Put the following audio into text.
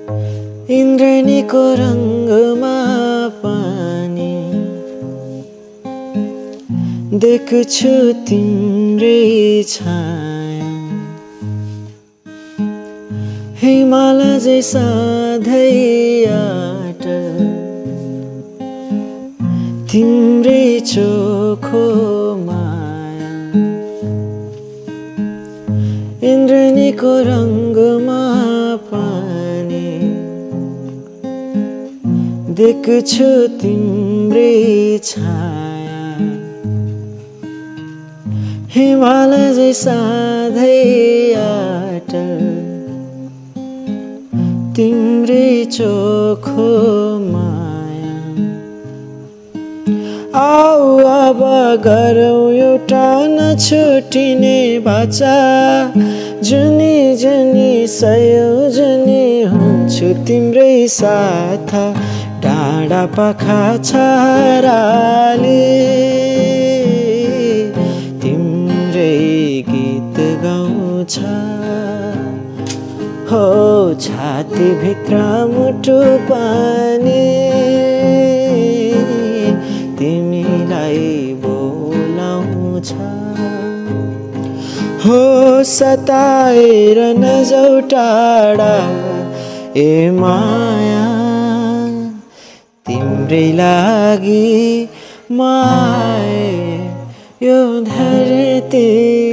इंद्रणी को रंग मापानी देखछु तिम्रै छाया हिमाल जैसा धैयाट तिम्रै चोखो माया इंद्रणी को रंग मापानी देखछु तिम्रै छाया हिमाल जैसा धैयाटल तिम्रै चोखो माया। आऊ अब गरौँ एउटा नछुटिने बाचा जुनी जुनी सयौं जुनी हुन्छु तिम्रै साथ डाँडा पाखा छाराले तिम्रै गीत गाउँछ हो छाती भित्र मुटु पानी तिमीलाई बोलाउँछ हो सताएर नजाऊ टाढा ए माया तिम्रै लागि माया यो धरती।